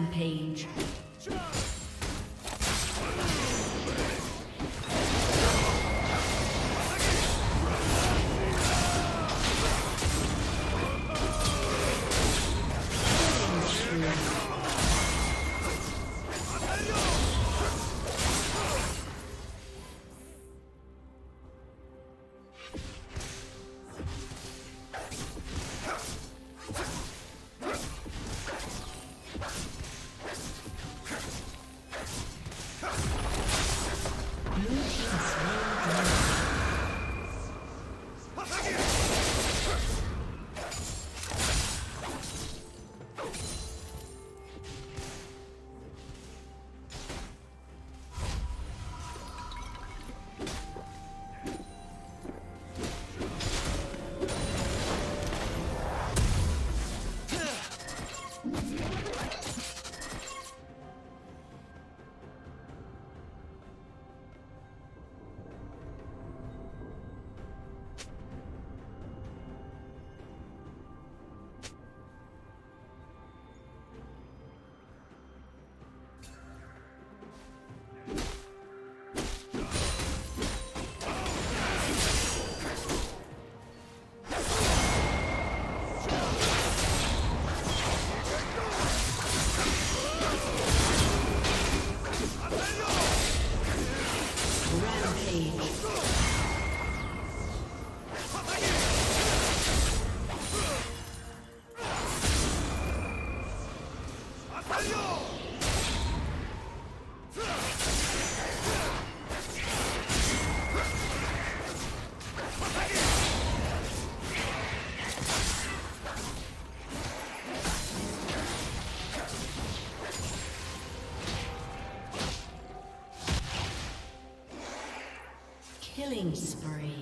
Rampage. Killing spree.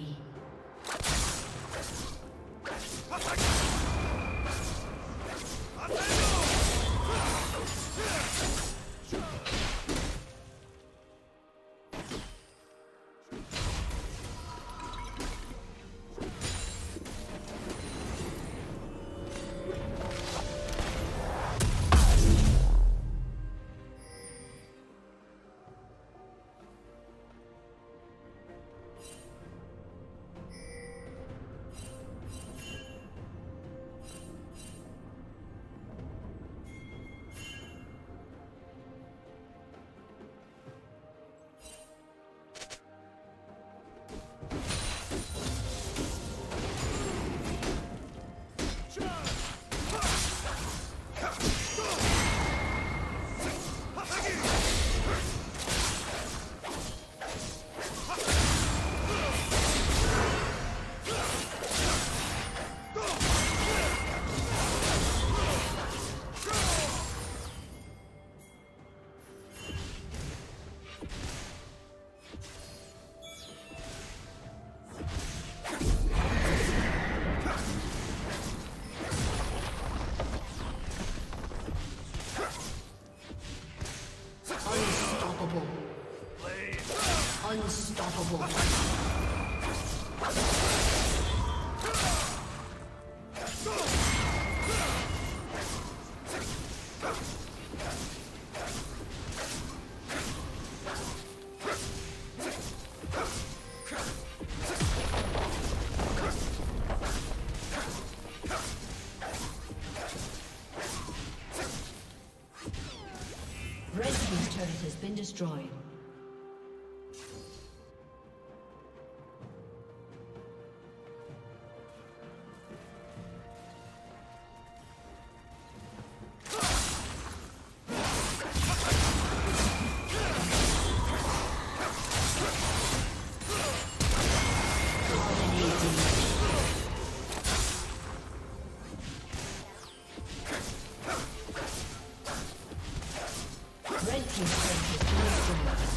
Been destroyed. Thank you.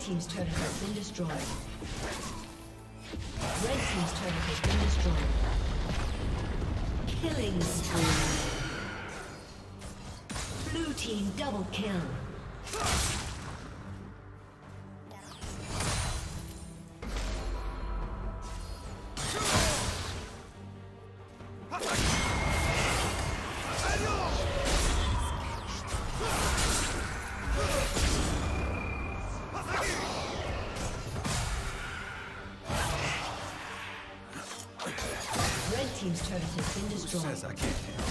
Team's turret has been destroyed. Red team's turret has been destroyed. Killing spree. Blue team double kill. Team's turret has been destroyed. Who says I can't help?